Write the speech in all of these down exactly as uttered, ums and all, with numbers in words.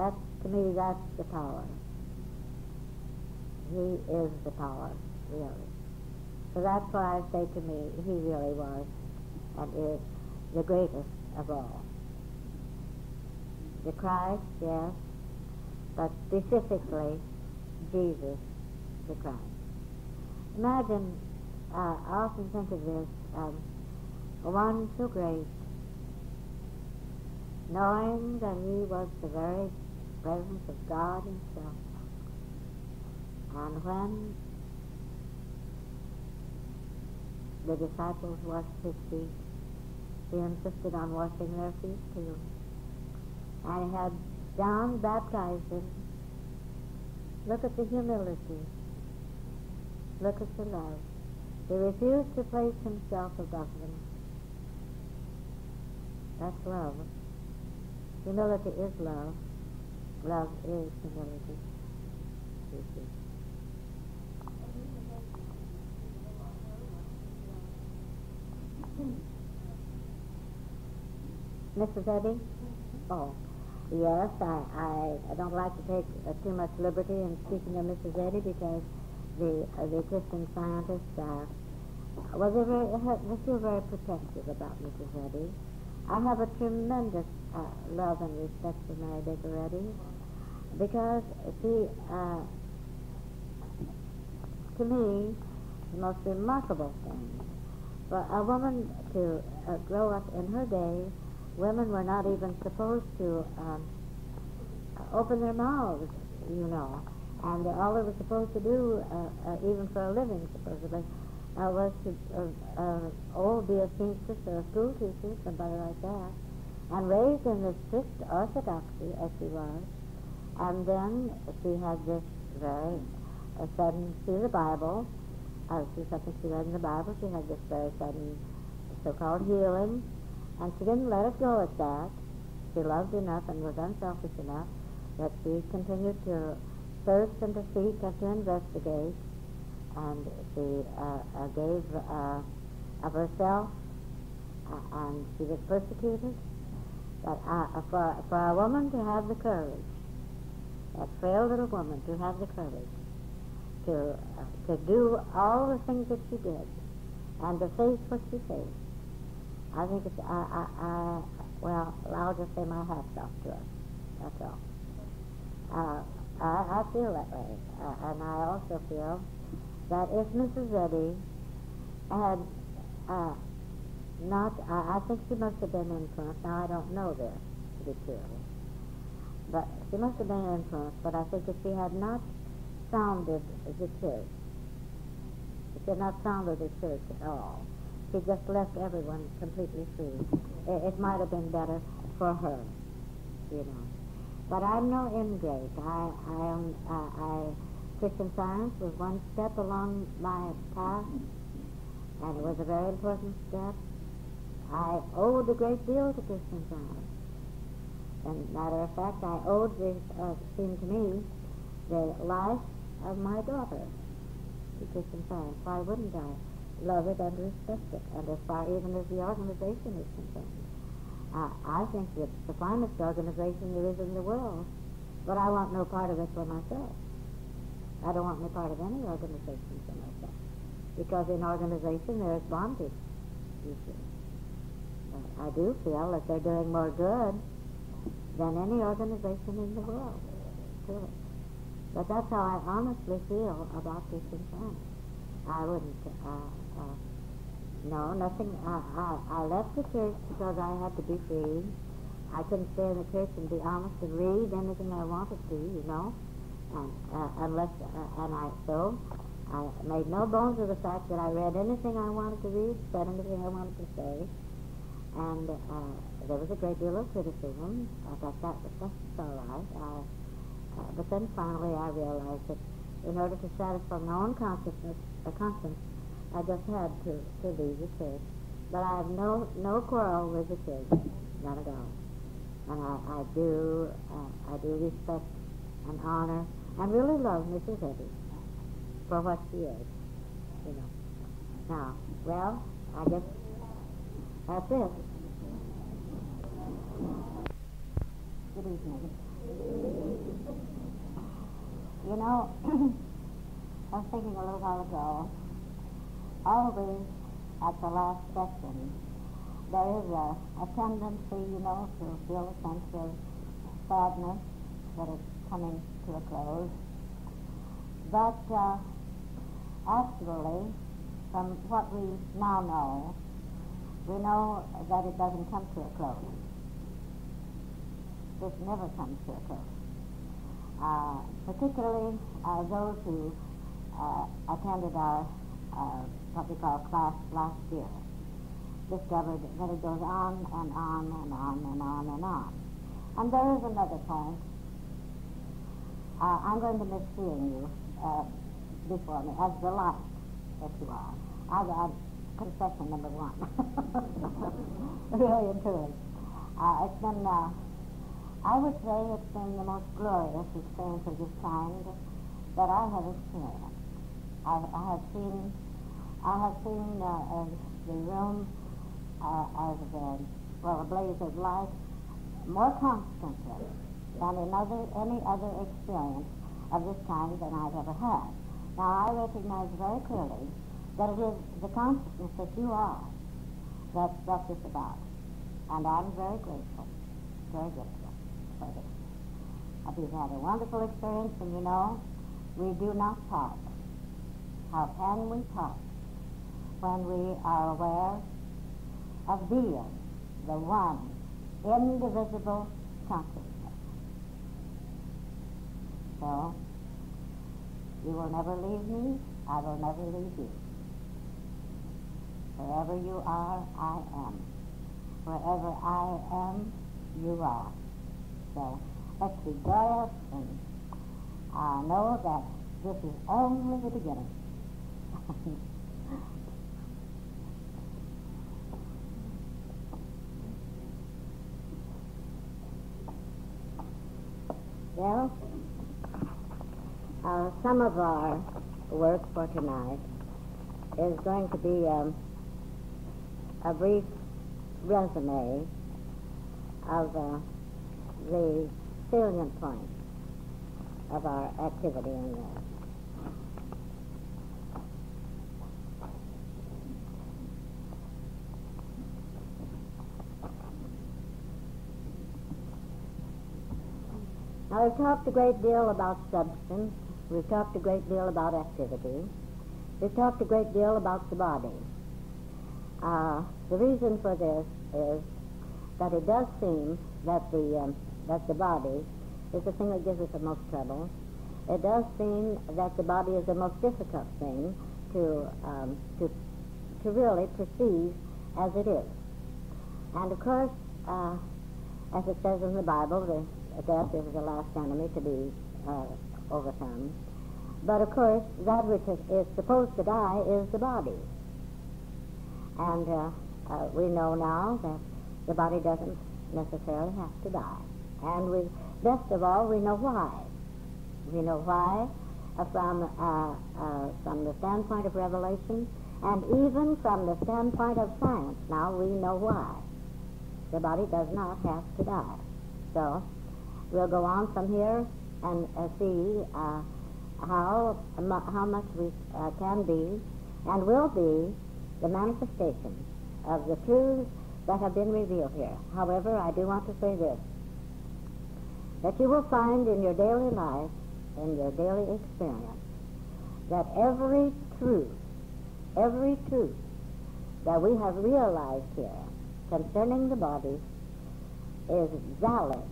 That's, to me, that's the power. He is the power, really. So that's why I say to me, he really was and is the greatest of all. The Christ, yes, but specifically Jesus the Christ. Imagine, uh, I often think of this, um, one so great, knowing that he was the very presence of God himself. And when the disciples washed his feet, he insisted on washing their feet too. And he had John baptized him. Look at the humility. Look at the love. He refused to place himself above them. That's love. Humility is love. Love is humility. You see. Missus Eddy? Oh. Yes, I, I, I don't like to take uh, too much liberty in speaking of Missus Eddy because the uh, the Christian Scientists uh, well, they very they feel very protective about Missus Eddy. I have a tremendous uh, love and respect for Mary Baker Eddy because she, uh, to me, the most remarkable thing for a woman to uh, grow up in her day. Women were not even supposed to um, open their mouths, you know, and all they were supposed to do, uh, uh, even for a living, supposedly, uh, was to uh, uh, oh, be a seamstress or a school teacher, somebody like that, and raised in the strict orthodoxy as she was, and then she had this very uh, sudden, through the Bible, uh, through something she read in the Bible, she had this very sudden so-called healing. And she didn't let it go at that. She loved enough and was unselfish enough that she continued to search and to seek and to investigate. And she uh, uh, gave uh, of herself, uh, and she was persecuted. But uh, for, for a woman to have the courage, that frail little woman to have the courage to, uh, to do all the things that she did and to face what she faced, I think it's, I, I, I, well, I'll just say my hat's off to her, that's all. Uh, I, I feel that way, uh, and I also feel that if Missus Eddy had uh, not, I, I think she must have been influenced, now I don't know this, to be sure, but she must have been influenced, but I think if she had not founded the church, if she had not founded the church at all, she just left everyone completely free. It, it might have been better for her, you know. But I'm no ingrate. I, I am. Uh, I Christian Science was one step along my path, and it was a very important step. I owed a great deal to Christian Science. And matter of fact, I owed this uh, seemed to me the life of my daughter to Christian Science. Why wouldn't I love it and respect it? And as far even as the organization is concerned, uh, I think it's the finest organization there is in the world, but I want no part of it for myself. I don't want no part of any organization for myself, because in organization there is bondage, you see. Uh, I do feel that they're doing more good than any organization in the world, really. But that's how I honestly feel about this in France. I wouldn't, uh, uh, no, nothing, uh, I, I left the church because I had to be free. I couldn't stay in the church and be honest and read anything I wanted to, you know, and, uh, unless, uh, and I, so, I made no bones of the fact that I read anything I wanted to read, said anything I wanted to say, and uh, there was a great deal of criticism. I thought that was just all right, I, uh, but then finally I realized that in order to satisfy my own consciousness, a conscience, I just had to, to leave the church. But I have no no quarrel with the church, not at all. And I, I do uh, I do respect and honor and really love Missus Eddy for what she is, you know. Now, well, I guess that's it. Good evening. You know, I was thinking a little while ago, always at the last session, there is a, a tendency, you know, to feel a sense of sadness that it's coming to a close. But uh, actually, from what we now know, we know that it doesn't come to a close. It never comes to a close. Uh, particularly uh, those who uh, attended our uh, what we call class last year discovered that it goes on and on and on and on and on. And there is another point. Uh, I'm going to miss seeing you uh, before me as the light that you are. I have confession number one. Really and truly. Uh, it's been... Uh, I would say it's been the most glorious experience of this kind that I have experienced. I, I have seen, I have seen uh, uh, the room uh, as a, well, a blaze of light more constantly than in other, any other experience of this kind that I've ever had. Now I recognize very clearly that it is the consciousness that you are that brought this about, and I'm very grateful, very grateful. We've had a wonderful experience, and you know, we do not talk. How can we talk when we are aware of being the one indivisible consciousness? So, you will never leave me, I will never leave you. Wherever you are, I am. Wherever I am, you are. So, let's be joyous and uh, know that this is only the beginning. Well, uh, some of our work for tonight is going to be um, a brief resume of the uh, the salient points of our activity in there. Now, we've talked a great deal about substance, we've talked a great deal about activity, we've talked a great deal about the body. Uh, the reason for this is that it does seem that the um, that the body is the thing that gives us the most trouble. It does seem that the body is the most difficult thing to um, to to really perceive as it is. And of course, uh, as it says in the Bible, the death is the last enemy to be uh, overcome. But of course, that which is supposed to die is the body. And uh, uh, we know now that the body doesn't necessarily have to die. And we, best of all, we know why. We know why uh, from, uh, uh, from the standpoint of revelation, and even from the standpoint of science. Now we know why. The body does not have to die. So we'll go on from here and uh, see uh, how, mu how much we uh, can be and will be the manifestation of the truths that have been revealed here. However, I do want to say this, that you will find in your daily life, in your daily experience, that every truth, every truth that we have realized here concerning the body is valid,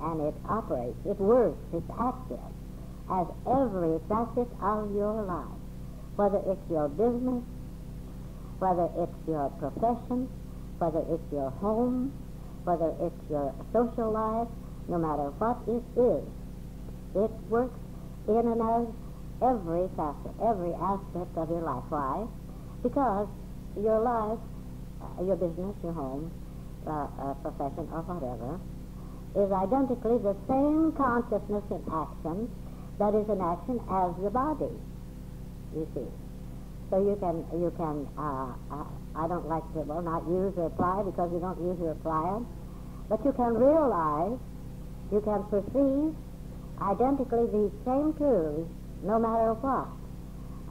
and it operates, it works, it's active as every facet of your life, whether it's your business, whether it's your profession, whether it's your home, whether it's your social life, no matter what it is, it works in and of every facet, every aspect of your life. Why? Because your life, uh, your business, your home, uh, uh, profession, or whatever, is identically the same consciousness in action that is in action as the body, you see. So you can, you can uh, uh, I don't like to, well, not use or apply, because you don't use or apply it, but you can realize You can perceive identically these same truths no matter what.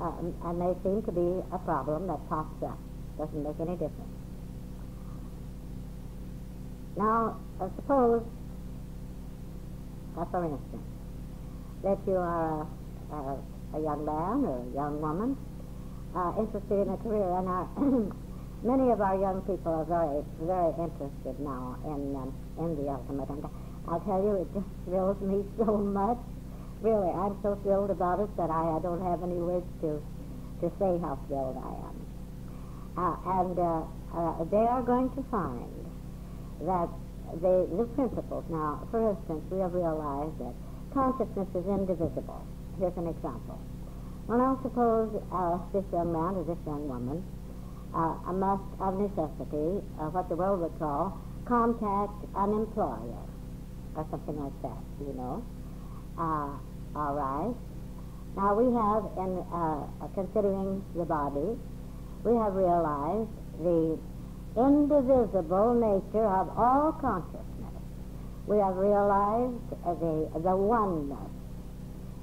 Um, and they seem to be a problem that pops up. Doesn't make any difference. Now, uh, suppose, uh, for instance, that you are a, a, a young man or a young woman uh, interested in a career, and our many of our young people are very, very interested now in, um, in the ultimate. And I'll tell you, it just thrills me so much. Really, I'm so thrilled about it that I, I don't have any words to, to say how thrilled I am. Uh, and uh, uh, they are going to find that they, the principles now, for instance, we have realized that consciousness is indivisible. Here's an example. Well, now suppose uh, this young man or this young woman uh, must, of necessity, uh, what the world would call, contact an employer or something like that, you know. Uh, all right. Now we have, in uh, considering the body, we have realized the indivisible nature of all consciousness. We have realized uh, the the oneness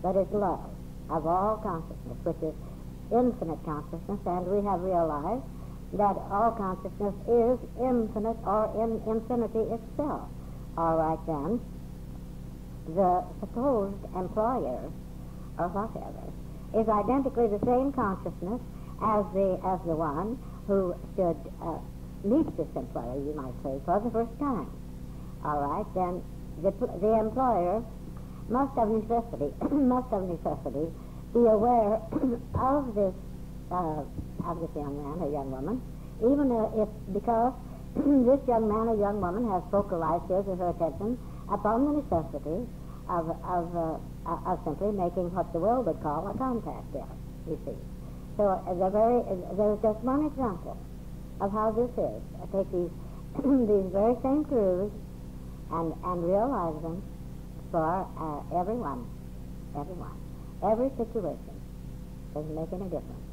that is love of all consciousness, which is infinite consciousness, and we have realized that all consciousness is infinite or in infinity itself. All right then. The supposed employer, or whatever, is identically the same consciousness as the as the one who should uh, meet this employer, you might say, for the first time. All right, then the the employer must of necessity must of necessity be aware of this uh, of this young man or young woman, even if because this young man or young woman has focalized his or her attention upon the necessity of of, uh, of simply making what the world would call a contact there, you see. So uh, the very uh, there's just one example of how this is. I take these these very same truths and and realize them for uh, everyone, everyone, every situation. Doesn't make any difference.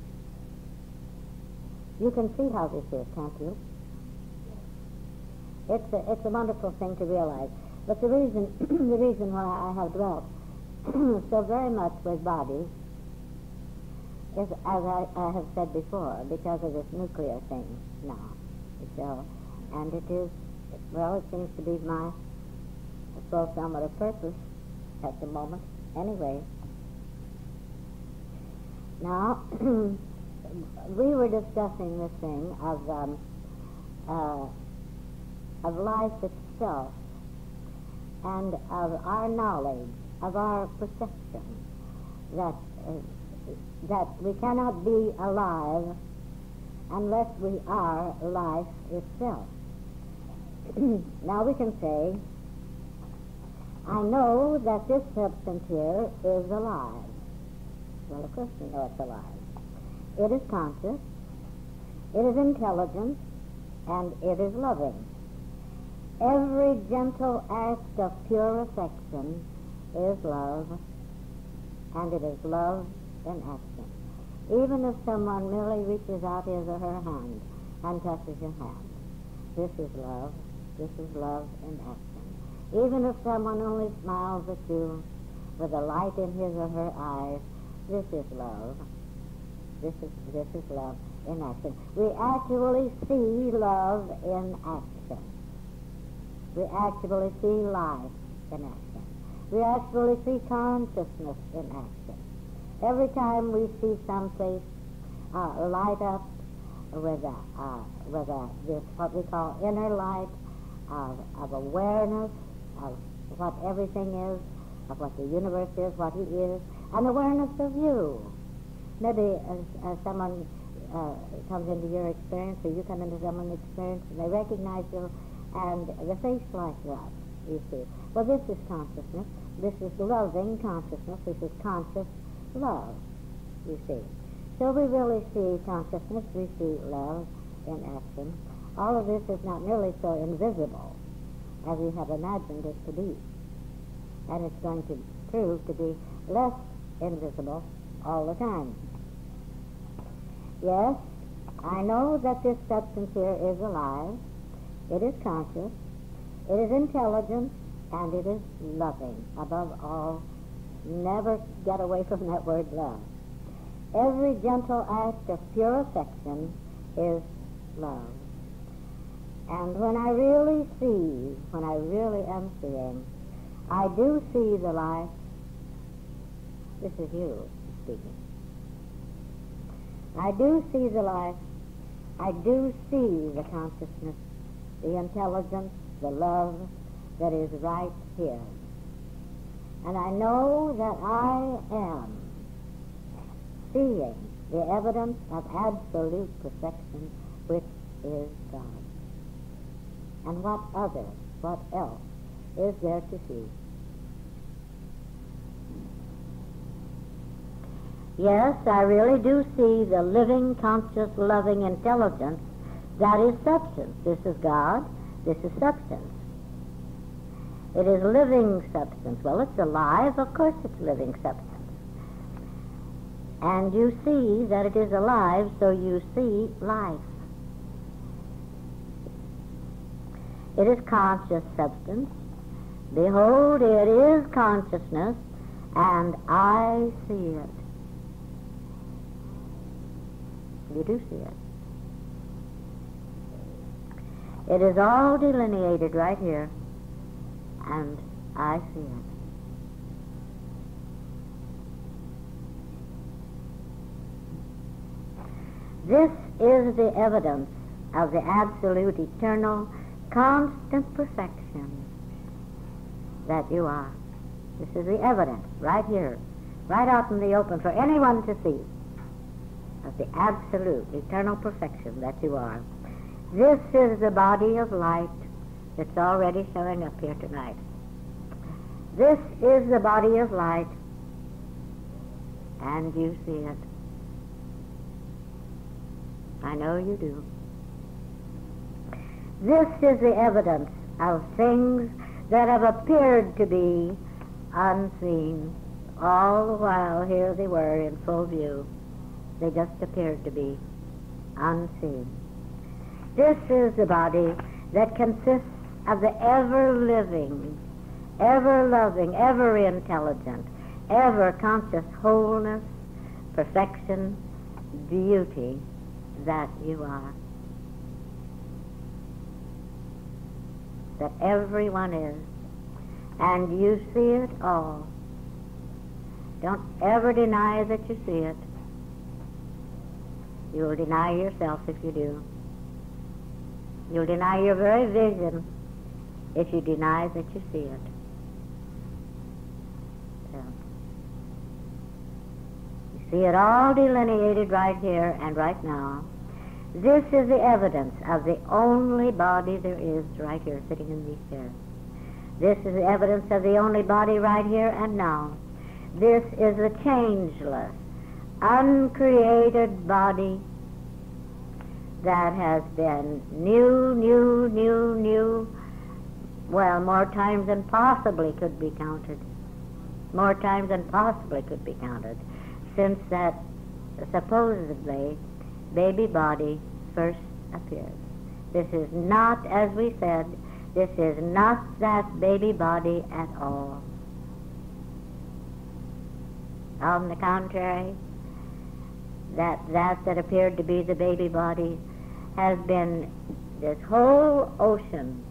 You can see how this is, can't you? It's a, it's a wonderful thing to realize. But the reason, the reason why I have dwelt so very much with bodies is, as I, I have said before, because of this nuclear thing now. So, and it is, well, it seems to be my, I suppose, somewhat of purpose at the moment. Anyway, now we were discussing this thing of um, uh, of life itself, and of our knowledge, of our perception, that uh, that we cannot be alive unless we are life itself. Now we can say, I know that this substance here is alive. Well, of course we know it's alive. It is conscious, it is intelligent, and it is loving. Every gentle act of pure affection is love, and it is love in action. Even if someone merely reaches out his or her hand and touches your hand, this is love. This is love in action. Even if someone only smiles at you with a light in his or her eyes, this is love. This is, this is love in action. We actually see love in action. We actually see life in action. We actually see consciousness in action. Every time we see someplace uh, light up with a, uh, with a, this what we call inner light of, of awareness of what everything is, of what the universe is, what it is, and awareness of you. Maybe as, as someone uh, comes into your experience, or you come into someone's experience, and they recognize you, and the face like that, you see. Well, this is consciousness. This is loving consciousness. This is conscious love, you see. So we really see consciousness. We see love in action. All of this is not nearly so invisible as we have imagined it to be. And it's going to prove to be less invisible all the time. Yes, I know that this substance here is alive. It is conscious, it is intelligent, and it is loving. Above all, never get away from that word love. Every gentle act of pure affection is love. And when I really see, when I really am seeing, I do see the life. This is you speaking. I do see the life. I do see the consciousness, the intelligence, the love that is right here. And I know that I am seeing the evidence of absolute perfection, which is God. And what other, what else is there to see? Yes, I really do see the living, conscious, loving intelligence that is substance. This is God. This is substance. It is living substance. Well, it's alive. Of course it's living substance. And you see that it is alive, so you see life. It is conscious substance. Behold, it is consciousness, and I see it. You do see it. It is all delineated right here, and I see it. This is the evidence of the absolute, eternal, constant perfection that you are. This is the evidence right here, right out in the open for anyone to see, of the absolute, eternal perfection that you are. This is the body of light that's already showing up here tonight. This is the body of light, and you see it. I know you do. This is the evidence of things that have appeared to be unseen. All the while here they were in full view. They just appeared to be unseen. This is the body that consists of the ever-living, ever-loving, ever-intelligent, ever-conscious wholeness, perfection, beauty that you are, that everyone is, and you see it all. Don't ever deny that you see it. You will deny yourself if you do. You'll deny your very vision if you deny that you see it. So, you see it all delineated right here and right now. This is the evidence of the only body there is right here, sitting in these chairs. This is the evidence of the only body right here and now. This is the changeless, uncreated body that has been new, new, new, new, well, more times than possibly could be counted, more times than possibly could be counted, since that supposedly baby body first appeared. This is not, as we said, this is not that baby body at all. On the contrary, that that that appeared to be the baby body has been this whole ocean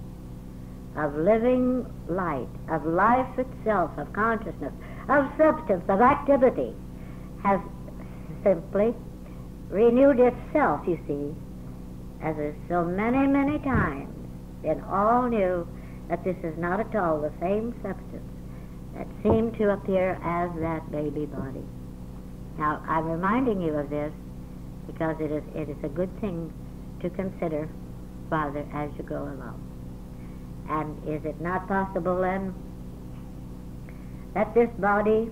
of living light, of life itself, of consciousness, of substance, of activity, has simply renewed itself, you see, as is so many, many times, and all knew that this is not at all the same substance that seemed to appear as that baby body. Now, I'm reminding you of this because it is, it is a good thing to consider farther as you go along. And is it not possible, then, that this body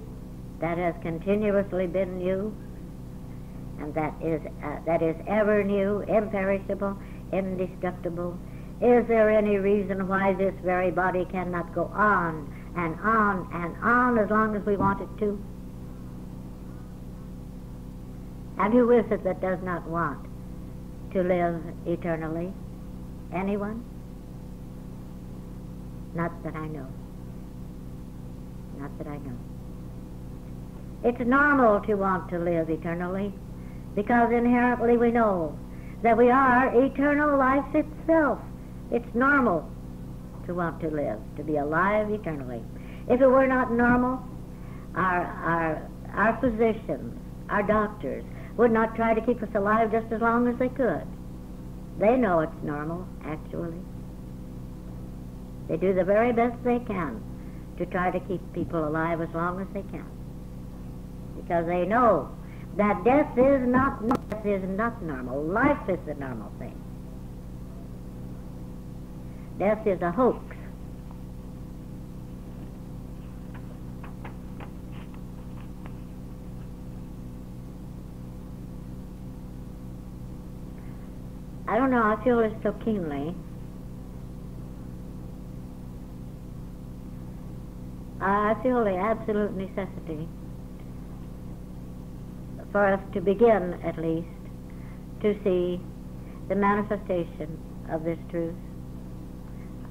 that has continuously been new, and that is, uh, that is ever new, imperishable, indestructible, is there any reason why this very body cannot go on and on and on as long as we want it to? And who is it that does not want to live eternally? Anyone? Not that I know. Not that I know. It's normal to want to live eternally, because inherently we know that we are eternal life itself. It's normal to want to live, to be alive eternally. If it were not normal, our, our, our physicians, our doctors, would not try to keep us alive just as long as they could. They know it's normal, actually. They do the very best they can to try to keep people alive as long as they can, because they know that death is not, death is not normal. Life is the normal thing. Death is a hoax. I don't know, I feel this so keenly. I feel the absolute necessity for us to begin, at least, to see the manifestation of this truth.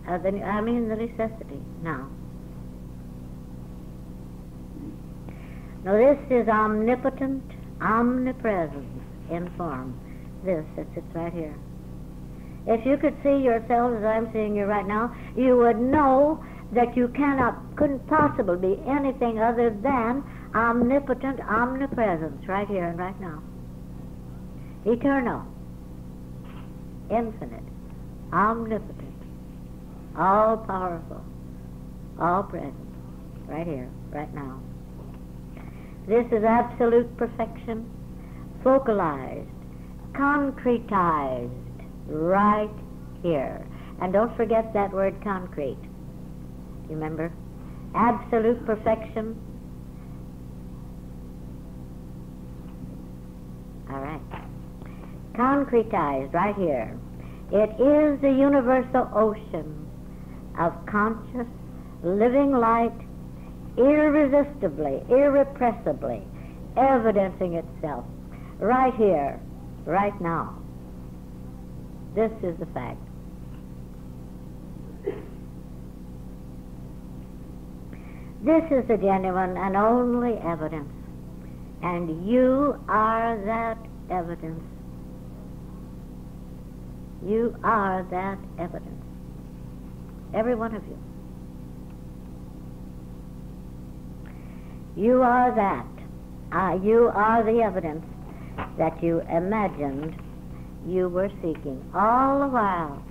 Uh, the, I mean the necessity now. Now this is omnipotent, omnipresence in form. This, it sits right here. If you could see yourselves as I'm seeing you right now, you would know that you cannot, couldn't possibly be anything other than omnipotent omnipresence right here and right now. Eternal, infinite, omnipotent, all-powerful, all-present, right here, right now. This is absolute perfection, focalized, concretized, right here. And don't forget that word concrete, remember? Absolute perfection. All right. Concretized, right here. It is the universal ocean of conscious, living light, irresistibly, irrepressibly evidencing itself right here, right now. This is the fact. This is the genuine and only evidence, and you are that evidence. You are that evidence, every one of you. You are that. Uh, you are the evidence that you imagined you were seeking all the while.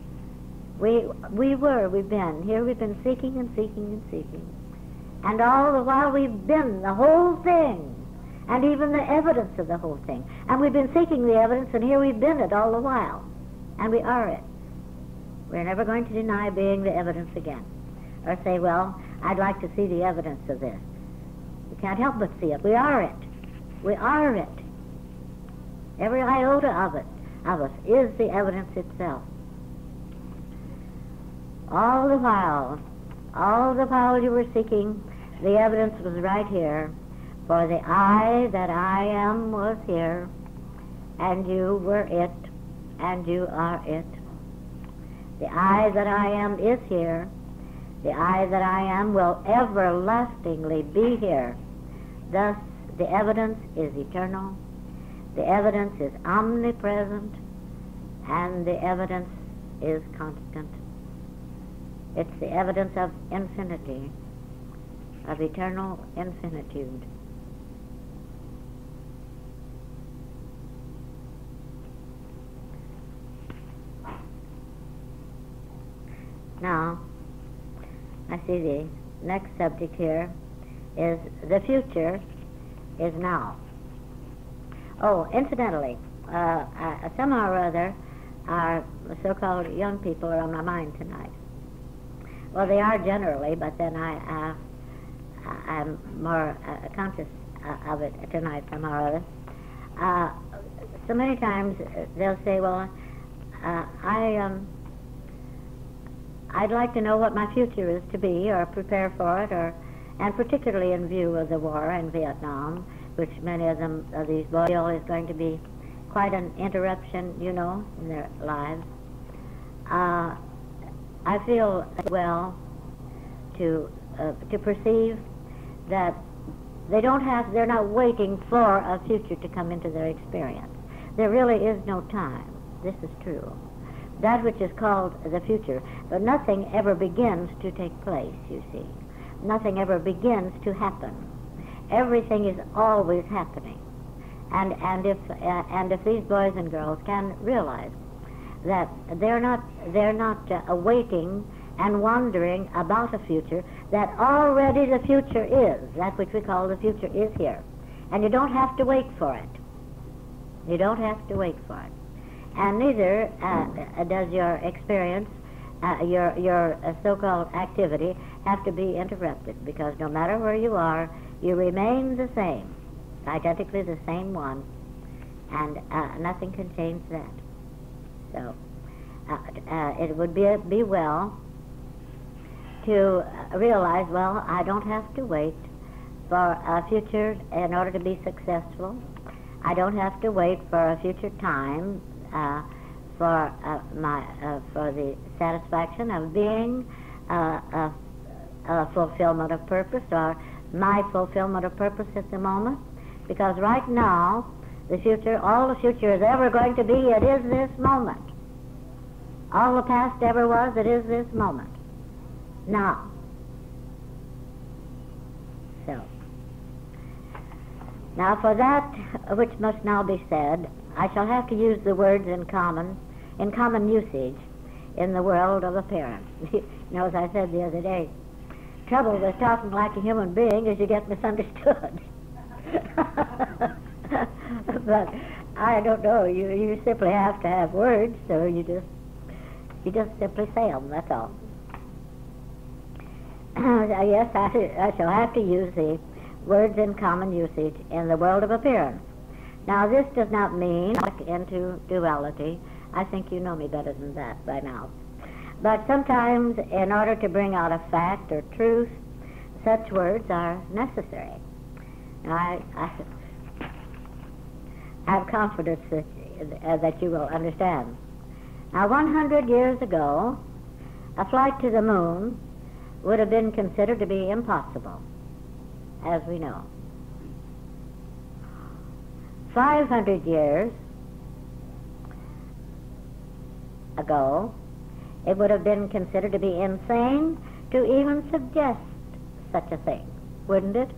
We, we were, we've been, here we've been seeking and seeking and seeking. And all the while we've been the whole thing, and even the evidence of the whole thing. And we've been seeking the evidence, and here we've been it all the while. And we are it. We're never going to deny being the evidence again, or say, well, I'd like to see the evidence of this. We can't help but see it. We are it. We are it. Every iota of it, of us, is the evidence itself. All the while, all the while you were seeking, the evidence was right here, for the I that I am was here, and you were it. And you are it. The I that I am is here. The I that I am will everlastingly be here. Thus, the evidence is eternal. The evidence is omnipresent. And the evidence is constant. It's the evidence of infinity, of eternal infinitude. Now, I see the next subject here is the future is now. Oh, incidentally, uh, I, somehow or other, our so-called young people are on my mind tonight. Well, they are generally, but then I, uh, I'm more uh, conscious uh, of it tonight somehow or other. Uh, so many times they'll say, well, uh, I... Um, I'd like to know what my future is to be, or prepare for it, or, and particularly in view of the war in Vietnam, which many of them, of these boys, feel is going to be quite an interruption, you know, in their lives. Uh, I feel well to uh, to perceive that they don't have, they're not waiting for a future to come into their experience. There really is no time. This is true. That which is called the future, but nothing ever begins to take place, you see. Nothing ever begins to happen. Everything is always happening. And, and, if, uh, and if these boys and girls can realize that they're not, they're not uh, awaiting and wondering about a future, that already the future is, that which we call the future is here. And you don't have to wait for it. You don't have to wait for it. And neither uh, does your experience, uh, your, your uh, so-called activity, have to be interrupted, because no matter where you are, you remain the same, identically the same one, and uh, nothing can change that. So uh, uh, it would be, be well to realize, well, I don't have to wait for a future in order to be successful. I don't have to wait for a future time Uh, for uh, my uh, for the satisfaction of being uh, a, a fulfillment of purpose, or my fulfillment of purpose at the moment, because right now the future, all the future is ever going to be, it is this moment. All the past ever was, it is this moment. Now. So. Now for that which must now be said, I shall have to use the words in common, in common usage in the world of a parent. You know, as I said the other day, trouble with talking like a human being is you get misunderstood. But I don't know, you, you simply have to have words, so you just, you just simply say them, that's all. Yes, I, I shall have to use the words in common usage in the world of a parent. Now, this does not mean into duality. I think you know me better than that by now. But sometimes, in order to bring out a fact or truth, such words are necessary. Now, I, I have confidence that, uh, that you will understand. Now, one hundred years ago, a flight to the moon would have been considered to be impossible, as we know. five hundred years ago, it would have been considered to be insane to even suggest such a thing, wouldn't it?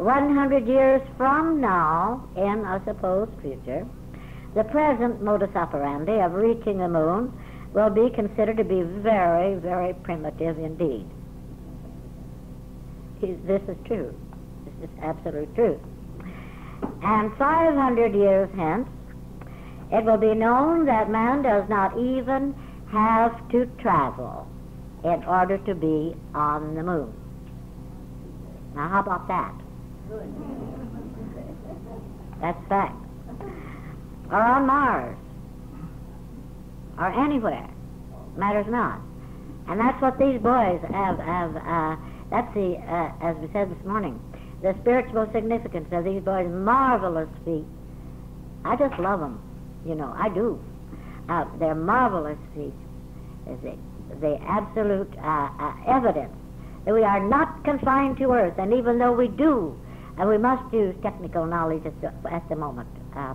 one hundred years from now, in a supposed future, the present modus operandi of reaching the moon will be considered to be very, very primitive indeed. This is true. It's absolute truth. And five hundred years hence, it will be known that man does not even have to travel in order to be on the moon. Now, how about that? That's fact. Or on Mars. Or anywhere. Matters not. And that's what these boys have, have uh, that's the, uh, as we said this morning, the spiritual significance of these boys' marvelous feats. I just love them, you know, I do. Uh, their marvelous feats is the, the absolute uh, uh, evidence that we are not confined to Earth, and even though we do, and we must use technical knowledge at the, at the moment, uh,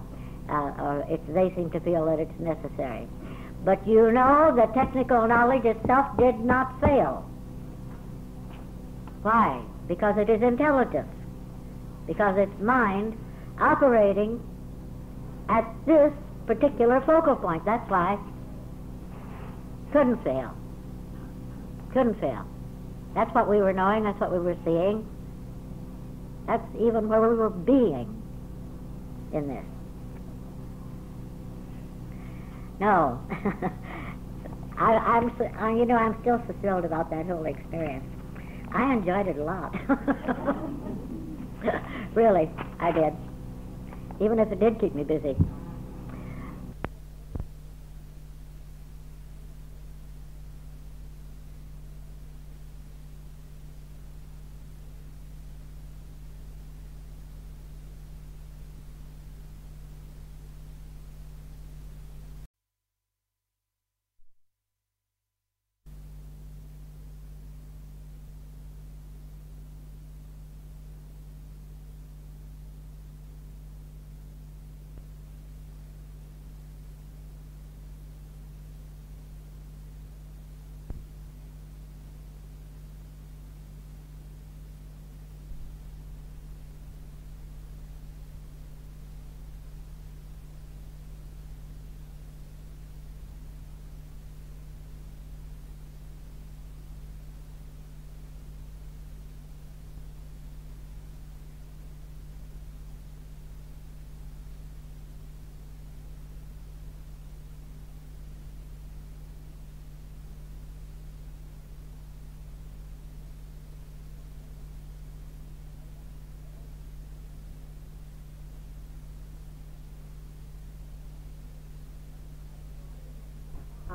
uh, or it's, they seem to feel that it's necessary. But you know, the technical knowledge itself did not fail. Why? Because it is intelligence, because it's mind operating at this particular focal point. That's why couldn't fail, couldn't fail. That's what we were knowing, that's what we were seeing, that's even where we were being in this. No, I, I'm, I, you know, I'm still fulfilled about that whole experience. I enjoyed it a lot. Really, I did. Even if it did keep me busy.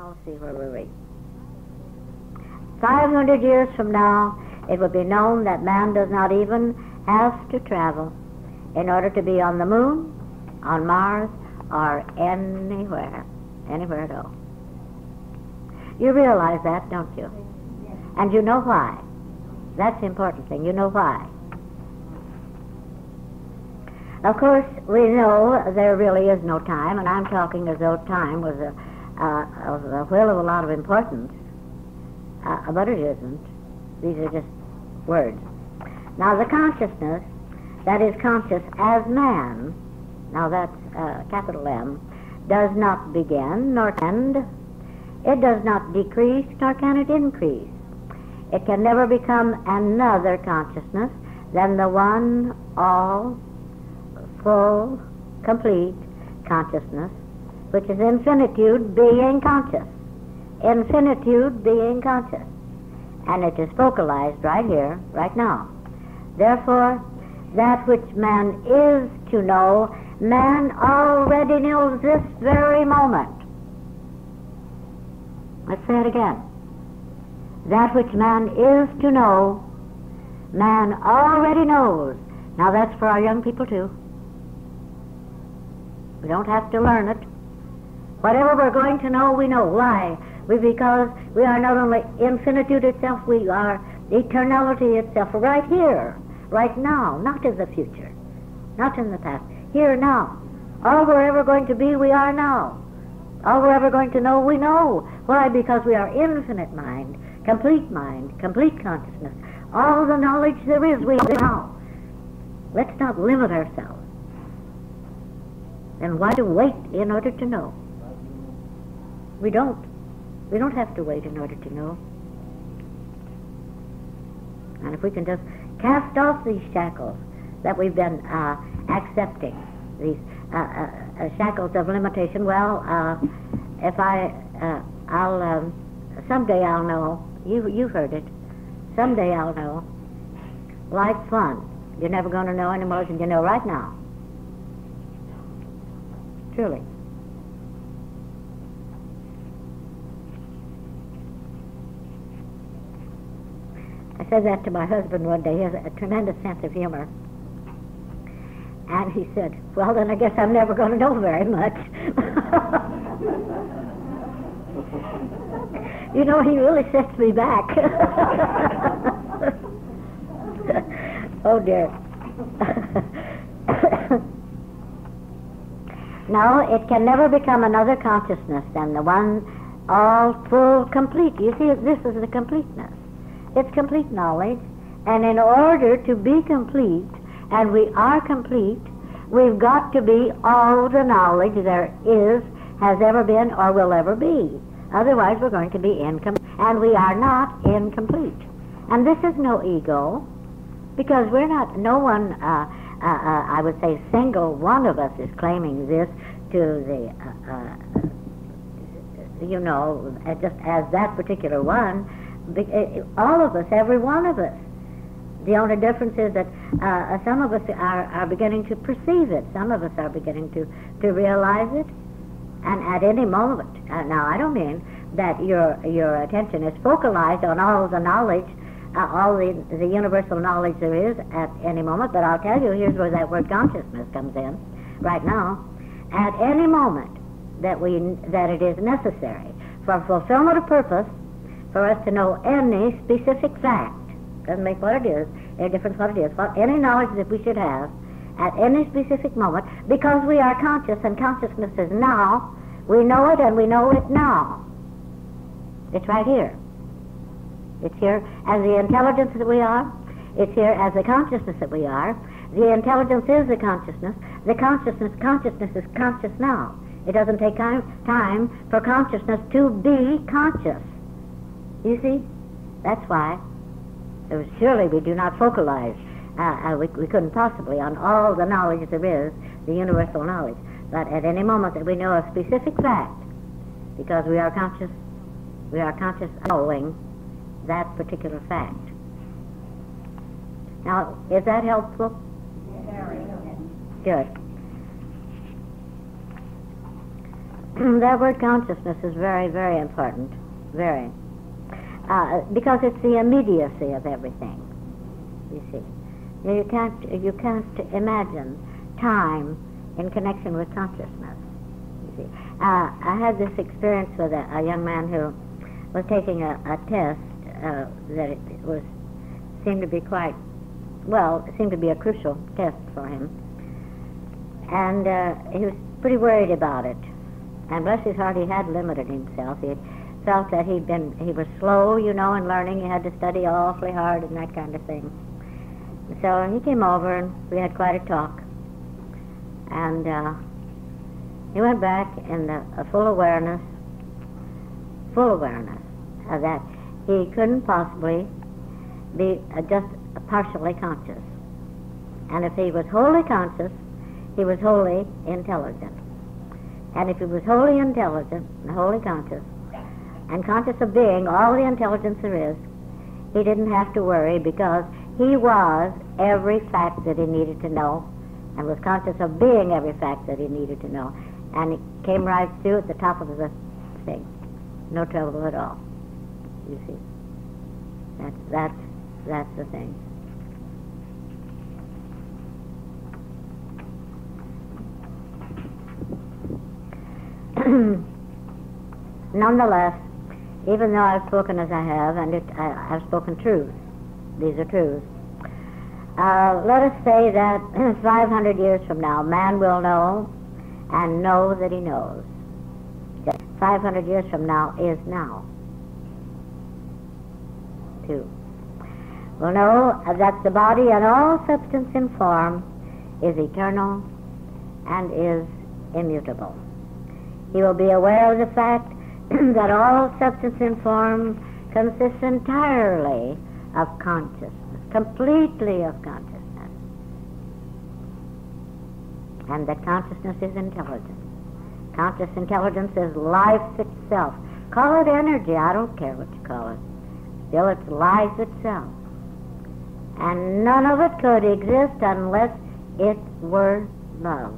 I'll see, where were we? five hundred years from now, it will be known that man does not even have to travel in order to be on the moon, on Mars, or anywhere, anywhere at all. You realize that, don't you? Yes. And you know why. That's the important thing. You know why. Of course, we know there really is no time, and I'm talking as though time was a, uh, was a whale of a lot of importance, uh, but it isn't. These are just words. Now, the consciousness that is conscious as man, now that's uh, capital M, does not begin nor end. It does not decrease nor can it increase. It can never become another consciousness than the one, all, full, complete consciousness, which is infinitude being conscious. Infinitude being conscious. And it is focalized right here, right now. Therefore, that which man is to know, man already knows this very moment. Let's say it again. That which man is to know, man already knows. Now that's for our young people too. We don't have to learn it. Whatever we're going to know, we know. Why? We, because we are not only infinitude itself, we are eternality itself, right here, right now, not in the future, not in the past, here now. All we're ever going to be, we are now. All we're ever going to know, we know. Why? Because we are infinite mind, complete mind, complete consciousness. All the knowledge there is, we know now. Let's not limit ourselves. And why do we wait in order to know? We don't. We don't have to wait in order to know. And if we can just cast off these shackles that we've been uh, accepting, these uh, uh, uh, shackles of limitation, well, uh, if I, uh, I'll, um, someday I'll know. You, you heard it. Someday I'll know. Like fun. You're never going to know any more than you know right now. Truly. I said that to my husband one day. He has a tremendous sense of humor. And he said, well, then I guess I'm never going to know very much. You know, he really sets me back. Oh, dear. No, it can never become another consciousness than the one, all, full, complete. You see, this is the completeness. It's complete knowledge, and in order to be complete, and we are complete, we've got to be all the knowledge there is, has ever been, or will ever be. Otherwise, we're going to be incomplete, and we are not incomplete. And this is no ego, because we're not, no one, uh, uh, uh, I would say single one of us is claiming this to the, uh, uh, you know, just as that particular one. All of us, every one of us. The only difference is that uh, some of us are, are beginning to perceive it. Some of us are beginning to, to realize it. And at any moment, uh, now I don't mean that your, your attention is focalized on all the knowledge, uh, all the, the universal knowledge there is at any moment, but I'll tell you, here's where that word consciousness comes in right now. At any moment that, we, that it is necessary for fulfillment of purpose, for us to know any specific fact, doesn't make what it is, any difference what it is, what, any knowledge that we should have at any specific moment, because we are conscious and consciousness is now, we know it and we know it now. It's right here. It's here as the intelligence that we are, it's here as the consciousness that we are. The intelligence is the consciousness, the consciousness, consciousness is conscious now. It doesn't take time, time for consciousness to be conscious. You see? That's why. Surely we do not focalize. Uh, uh, we, we couldn't possibly on all the knowledge there is, the universal knowledge. But at any moment that we know a specific fact, because we are conscious, we are conscious of knowing that particular fact. Now, is that helpful? Very good. That word consciousness is very, very important, very, uh, because it's the immediacy of everything, you see. You can't, you can't imagine time in connection with consciousness, you see. Uh, I had this experience with a, a young man who was taking a, a test uh, that it was, seemed to be quite, well, it seemed to be a crucial test for him. And uh, he was pretty worried about it. And bless his heart, he had limited himself. He had felt that he'd been, he was slow, you know, in learning. He had to study awfully hard and that kind of thing. So he came over and we had quite a talk. And uh, he went back in the uh, full awareness, full awareness of that he couldn't possibly be uh, just partially conscious. And if he was wholly conscious, he was wholly intelligent. And if he was wholly intelligent and wholly conscious, and conscious of being all the intelligence there is, he didn't have to worry because he was every fact that he needed to know and was conscious of being every fact that he needed to know. And it came right through at the top of the thing. No trouble at all, you see. That's, that's, that's the thing. Nonetheless, even though I've spoken as I have, and it, I, I've spoken truth, these are truths, uh, let us say that five hundred years from now, man will know and know that he knows. That five hundred years from now is now. Two. We'll know that the body and all substance in form is eternal and is immutable. He will be aware of the fact that all substance and form consists entirely of consciousness, completely of consciousness, and that consciousness is intelligence. Conscious intelligence is life itself. Call it energy, I don't care what you call it. Still, it's life itself. And none of it could exist unless it were love.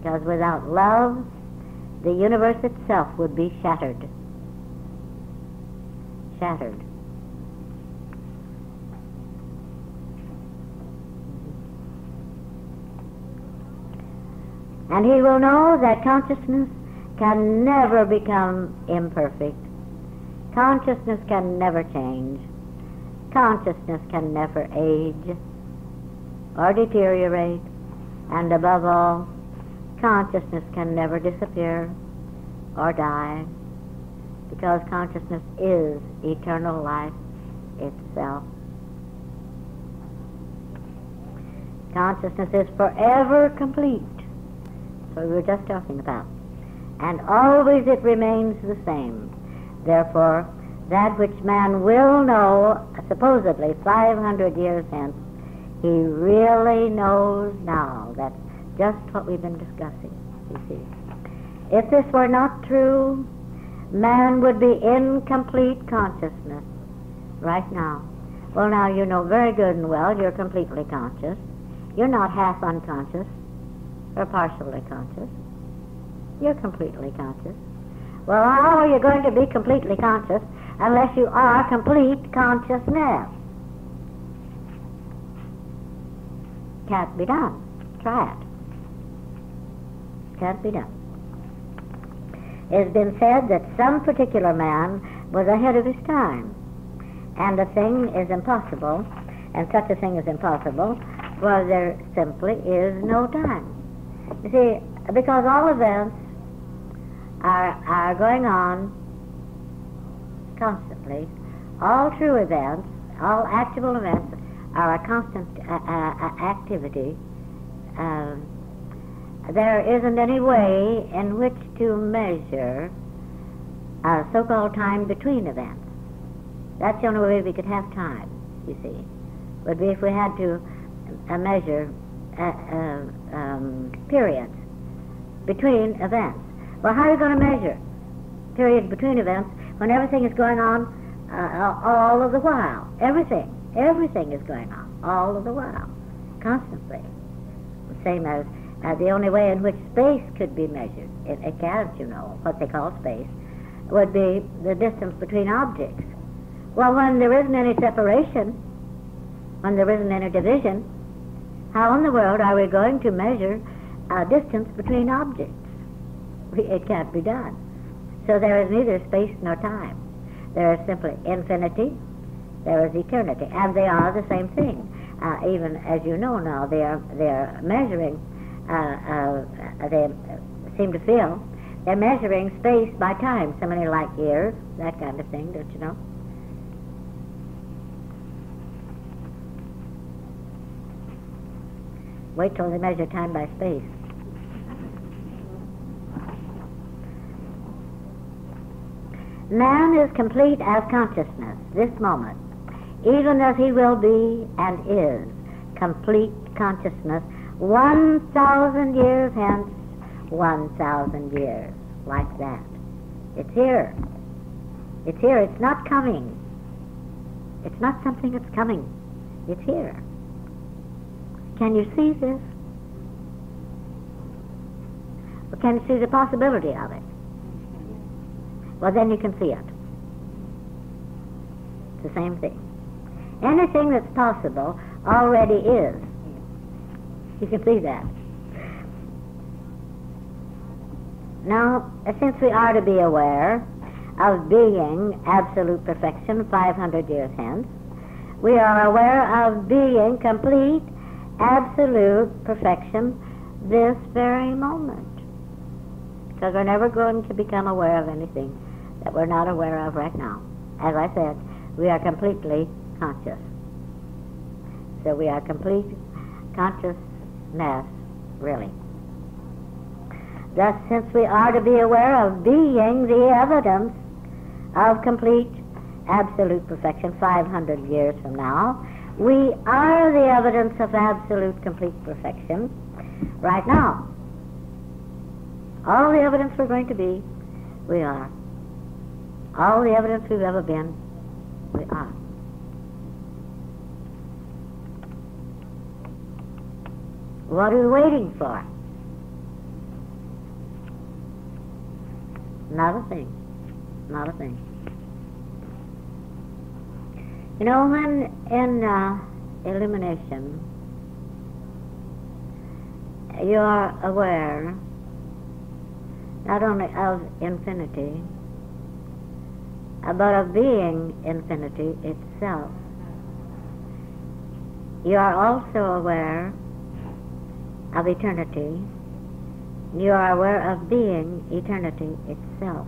Because without love, the universe itself would be shattered. Shattered. And he will know that consciousness can never become imperfect. Consciousness can never change. Consciousness can never age or deteriorate. And above all, consciousness can never disappear or die, because consciousness is eternal life itself. Consciousness is forever complete. That's what we were just talking about. And always it remains the same. Therefore, that which man will know, supposedly five hundred years hence, he really knows now. That's just what we've been discussing, you see. If this were not true, man would be in complete consciousness right now. Well, now you know very good and well you're completely conscious. You're not half unconscious or partially conscious. You're completely conscious. Well, how are you going to be completely conscious unless you are complete consciousness? Can't be done. Try it. Can't be done. It's been said that some particular man was ahead of his time, and a thing is impossible, and such a thing is impossible, for there simply is no time. You see, because all events are, are going on constantly. All true events, all actual events, are a constant uh, uh, activity. Uh, There isn't any way in which to measure a so-called time between events. That's the only way we could have time, you see, would be if we had to uh, measure uh, uh, um, periods between events. Well, how are you going to measure periods between events when everything is going on uh, all of the while? Everything, everything is going on all of the while, constantly. Same as Uh, the only way in which space could be measured, it, it counts, you know, what they call space, would be the distance between objects. Well, when there isn't any separation, when there isn't any division, how in the world are we going to measure a distance between objects? It can't be done. So there is neither space nor time. There is simply infinity, there is eternity, and they are the same thing. Uh, even as you know now, they are, they are measuring, uh, uh, they seem to feel, they're measuring space by time, so many light years, that kind of thing, don't you know? Wait till they measure time by space. Man is complete as consciousness, this moment, even as he will be and is, complete consciousness, one thousand years hence, one thousand years, like that. It's here. It's here. It's not coming. It's not something that's coming. It's here. Can you see this? Or can you see the possibility of it? Well, then you can see it. It's the same thing. Anything that's possible already is. You can see that. Now, since we are to be aware of being absolute perfection five hundred years hence, we are aware of being complete, absolute perfection this very moment. Because we're never going to become aware of anything that we're not aware of right now. As I said, we are completely conscious. So we are complete consciousness, really. Thus, since we are to be aware of being the evidence of complete absolute perfection five hundred years from now, we are the evidence of absolute complete perfection right now. All the evidence we're going to be, we are. All the evidence we've ever been, we are. What are we waiting for? Not a thing. Not a thing. You know, when in uh, illumination, you're aware not only of infinity, but of being infinity itself. You are also aware of eternity. You are aware of being eternity itself.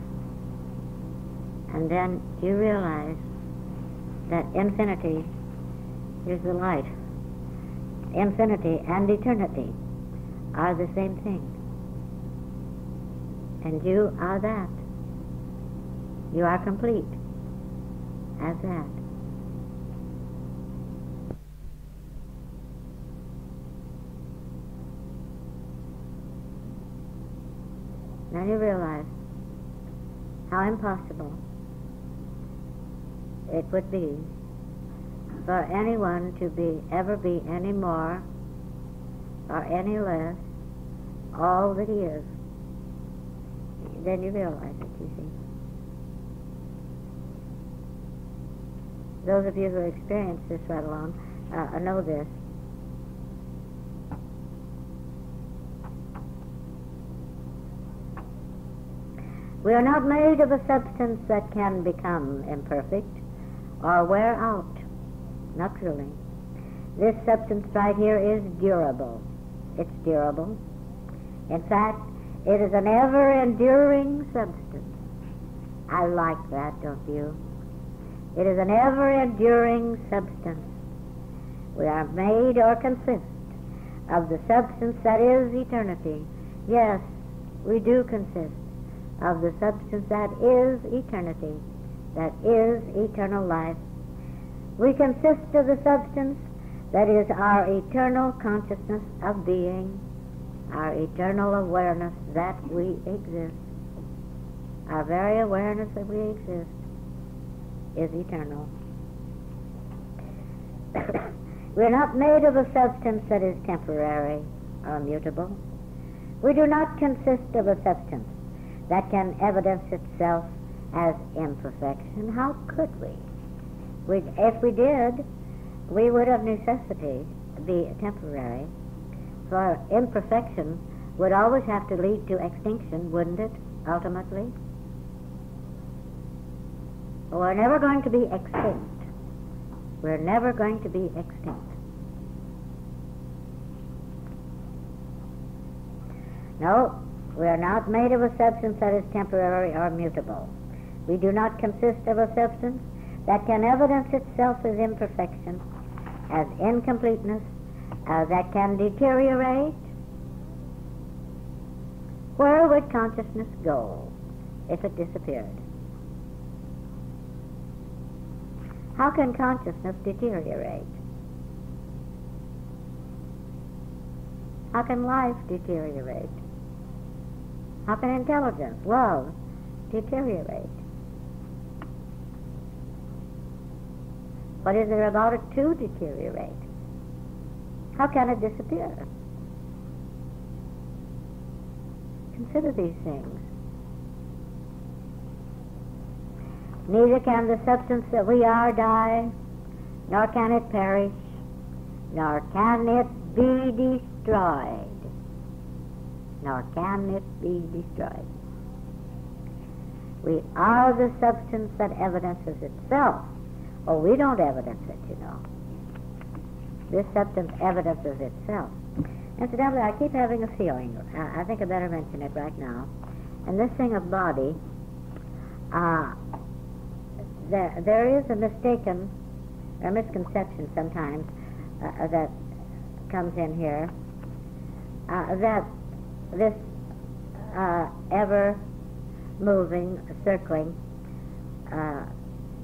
And then you realize that infinity is the light. Infinity and eternity are the same thing. And you are that. You are complete as that. Now you realize how impossible it would be for anyone to be ever be any more or any less all that he is. Then you realize it, you see. Those of you who experience this right along uh, know this. We are not made of a substance that can become imperfect or wear out, naturally. This substance right here is durable. It's durable. In fact, it is an ever-enduring substance. I like that, don't you? It is an ever-enduring substance. We are made or consist of the substance that is eternity. Yes, we do consist of the substance that is eternity, that is eternal life. We consist of the substance that is our eternal consciousness of being, our eternal awareness that we exist. Our very awareness that we exist is eternal. We're not made of a substance that is temporary or mutable We do not consist of a substance that can evidence itself as imperfection. How could we? we if we did, we would of necessity be temporary, for imperfection would always have to lead to extinction, wouldn't it, ultimately? We're never going to be extinct. We're never going to be extinct. No, we are not made of a substance that is temporary or mutable. We do not consist of a substance that can evidence itself as imperfection, as incompleteness, uh, that can deteriorate. Where would consciousness go if it disappeared? How can consciousness deteriorate? How can life deteriorate? How can intelligence, love, deteriorate? What is there about it to deteriorate? How can it disappear? Consider these things. Neither can the substance that we are die, nor can it perish, nor can it be destroyed. Nor can it be destroyed. We are the substance that evidences itself. Oh, we don't evidence it, you know. This substance evidences itself. Incidentally, I keep having a feeling, I, I think I better mention it right now, and this thing of body, uh, there, there is a mistaken, or misconception sometimes, uh, that comes in here, uh, that this uh, ever-moving, circling, uh,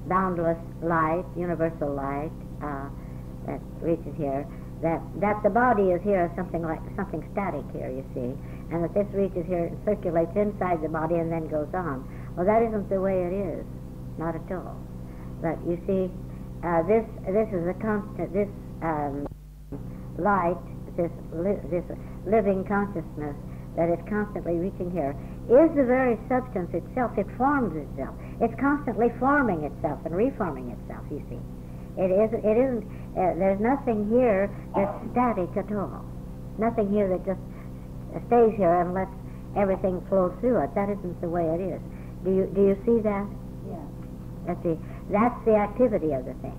boundless light, universal light uh, that reaches here, that, that the body is here, something like something static here, you see, and that this reaches here and circulates inside the body and then goes on. Well, that isn't the way it is, not at all. But you see, uh, this this is a constant, this um, light, this li this living consciousness that is constantly reaching here is the very substance itself. It forms itself. It's constantly forming itself and reforming itself, you see. It isn't, it isn't uh, there's nothing here that's static at all. Nothing here that just stays here and lets everything flow through it. That isn't the way it is. Do you, do you see that? Yeah. That's the, that's the activity of the thing.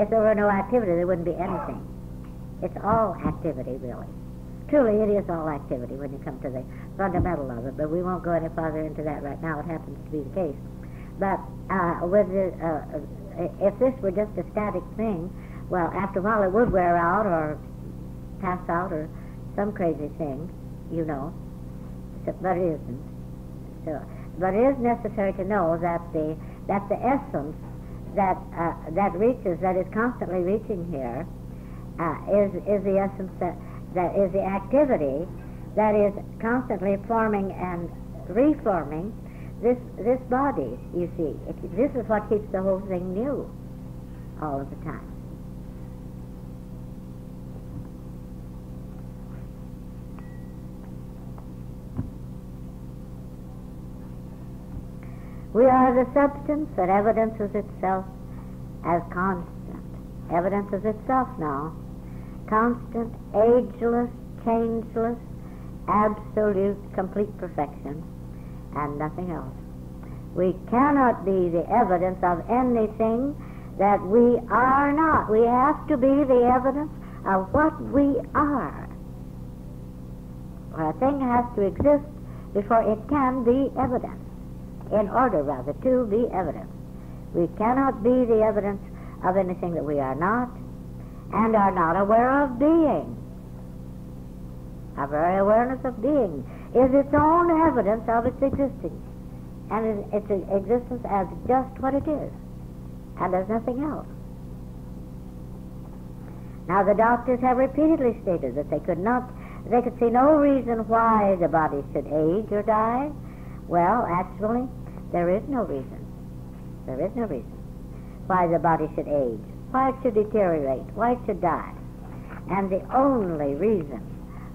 If there were no activity, there wouldn't be anything. It's all activity, really. Truly, it is all activity when you come to the fundamental of it, but we won't go any farther into that right now. It happens to be the case. But uh, with the, uh, if this were just a static thing, well, after a while it would wear out or pass out or some crazy thing, you know. So, but it isn't. So, but it is necessary to know that the that the essence that uh, that reaches, that is constantly reaching here, uh, is is the essence that. That is the activity that is constantly forming and reforming this this body, you see. It, this is what keeps the whole thing new all of the time. We are the substance that evidences itself as constant. Evidences itself now. Constant, ageless, changeless, absolute, complete perfection, and nothing else. We cannot be the evidence of anything that we are not. We have to be the evidence of what we are. Or a thing has to exist before it can be evidence, in order, rather, to be evidence. We cannot be the evidence of anything that we are not, and are not aware of being. Our very awareness of being is its own evidence of its existence, and its existence as just what it is, and as nothing else. Now, the doctors have repeatedly stated that they could not, they could see no reason why the body should age or die. Well, actually, there is no reason. There is no reason why the body should age, why it should deteriorate, why it should die. And the only reason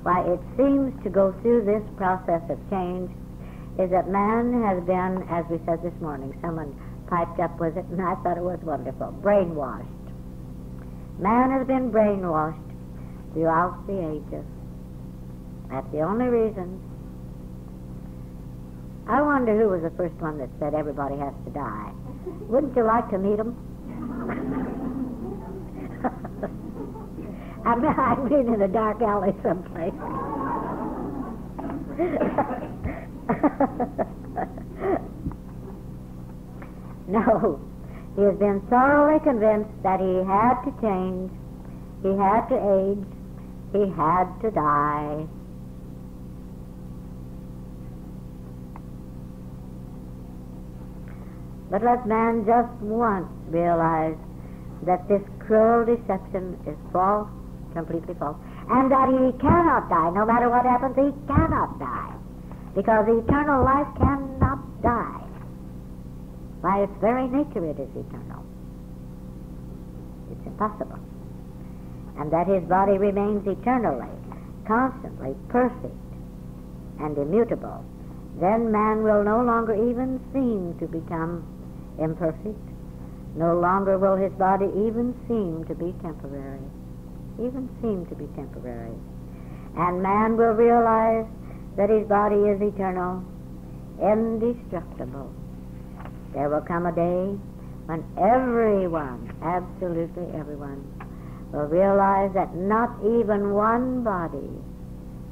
why it seems to go through this process of change is that man has been, as we said this morning, someone piped up with it, and I thought it was wonderful, brainwashed. Man has been brainwashed throughout the ages. That's the only reason. I wonder who was the first one that said everybody has to die. Wouldn't you like to meet him? I mean, I mean in a dark alley someplace. No, he has been thoroughly convinced that he had to change, he had to age, he had to die. But let man just once realize that this cruel deception is false, completely false, and that he cannot die. No matter what happens, he cannot die, because eternal life cannot die. By its very nature it is eternal. It's impossible. And that his body remains eternally, constantly perfect and immutable. Then man will no longer even seem to become imperfect. No longer will his body even seem to be temporary. Even seem to be temporary. And man will realize that his body is eternal, indestructible. There will come a day when everyone, absolutely everyone, will realize that not even one body,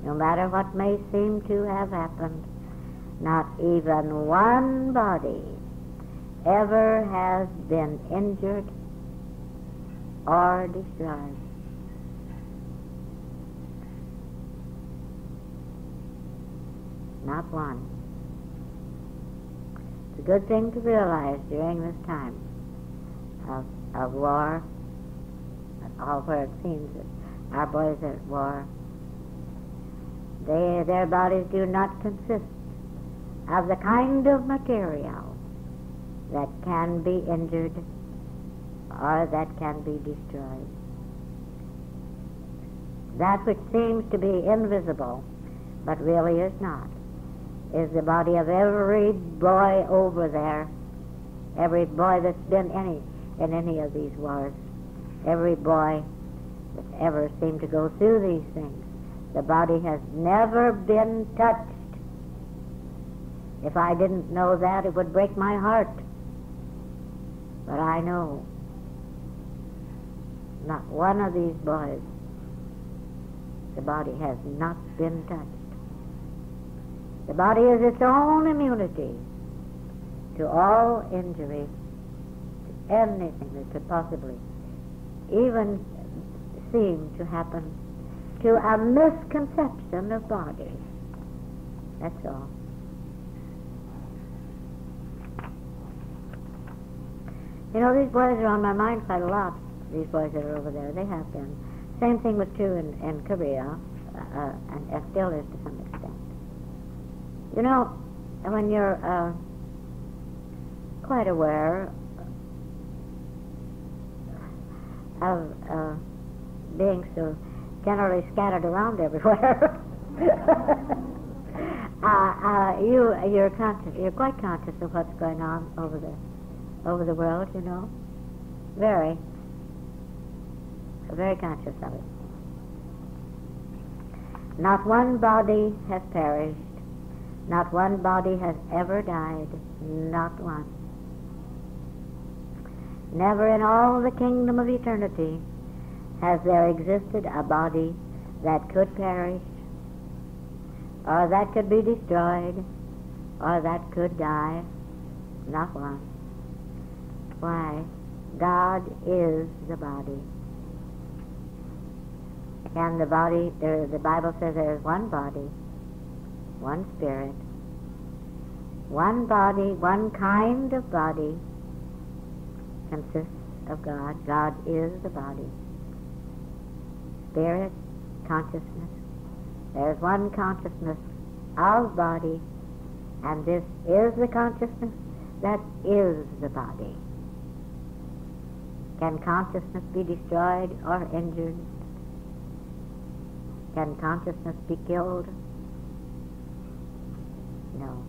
no matter what may seem to have happened, not even one body ever has been injured or destroyed. Not one. It's a good thing to realize during this time of, of war, and all where it seems that our boys are at war, they, their bodies do not consist of the kind of material that can be injured or that can be destroyed. That which seems to be invisible, but really is not, is the body of every boy over there, every boy that's been any, in any of these wars, every boy that's ever seemed to go through these things. The body has never been touched. If I didn't know that, it would break my heart. But I know not one of these boys, the body has not been touched. The body is its own immunity to all injury, to anything that could possibly even seem to happen, to a misconception of body. That's all. You know, these boys are on my mind quite a lot, these boys that are over there. They have been. Same thing was true in, in Korea, uh, and uh, still is to some extent. You know, when you're uh, quite aware of uh, being so generally scattered around everywhere, uh, uh, you, you're, conscious, you're quite conscious of what's going on over there. Over the world, you know, very, very conscious of it. Not one body has perished. Not one body has ever died. Not one. Never in all the kingdom of eternity has there existed a body that could perish, or that could be destroyed, or that could die. Not one. Why? God is the body. And the body, there, the Bible says there is one body, one spirit, one body, one kind of body consists of God. God is the body. Spirit, consciousness. There is one consciousness of body, and this is the consciousness that is the body. Can consciousness be destroyed or injured? Can consciousness be killed? No.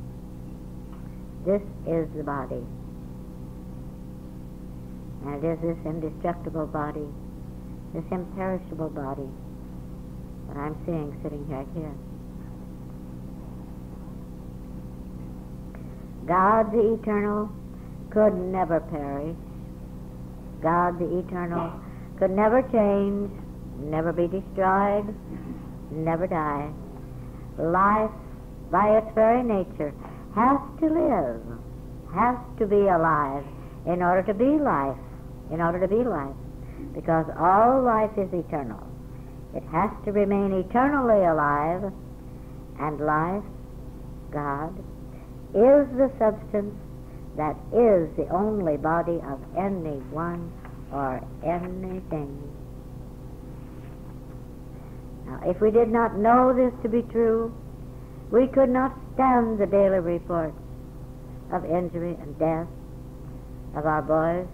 This is the body. And it is this indestructible body, this imperishable body that I'm seeing sitting right here. God the eternal could never perish. God the eternal could never change, never be destroyed, never die. Life, by its very nature, has to live, has to be alive in order to be life, in order to be life, because all life is eternal. It has to remain eternally alive, and life, God, is the substance that is the only body of anyone or anything. Now, if we did not know this to be true, we could not stand the daily reports of injury and death of our boys.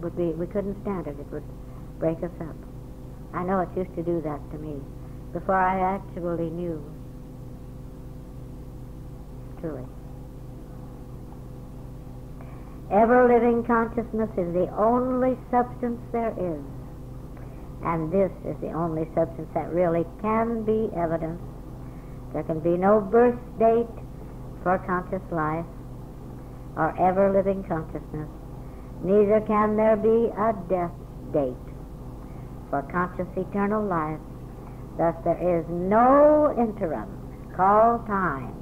But we, we couldn't stand it. It would break us up. I know it used to do that to me before I actually knew. Truly. Ever-living consciousness is the only substance there is. And this is the only substance that really can be evidenced. There can be no birth date for conscious life or ever-living consciousness. Neither can there be a death date for conscious eternal life. Thus there is no interim called time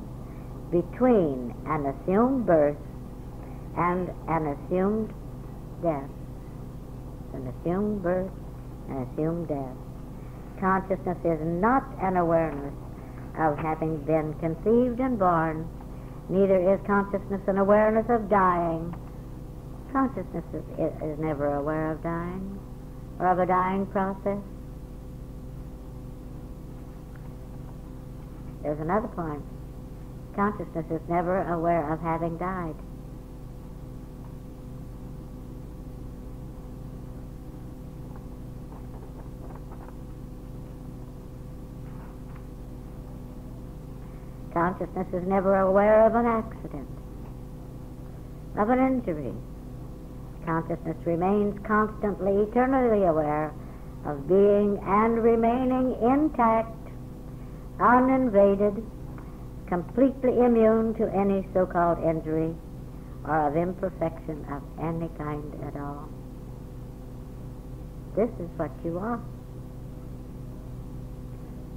between an assumed birth and an assumed death. An assumed birth and assumed death. Consciousness is not an awareness of having been conceived and born. Neither is consciousness an awareness of dying. Consciousness is, is never aware of dying or of a dying process. There's another point. Consciousness is never aware of having died. Consciousness is never aware of an accident, of an injury. Consciousness remains constantly, eternally aware of being and remaining intact, uninvaded, completely immune to any so-called injury or of imperfection of any kind at all. This is what you are.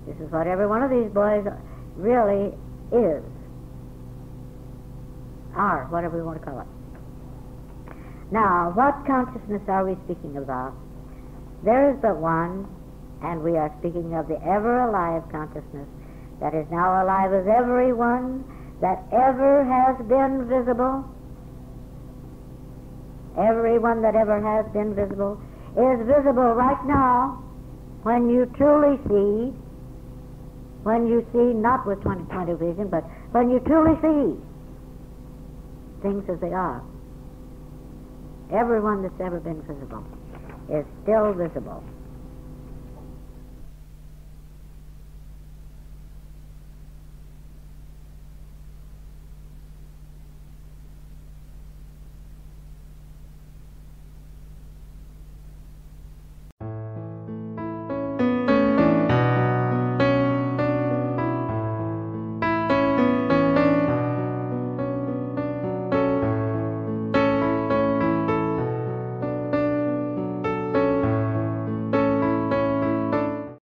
This is what every one of these boys really is, are, whatever we want to call it. Now, what consciousness are we speaking about? There is but one, and we are speaking of the ever-alive consciousness that is now alive as everyone that ever has been visible. Everyone that ever has been visible is visible right now when you truly see, when you see, not with twenty twenty vision, but when you truly see things as they are. Everyone that's ever been visible is still visible.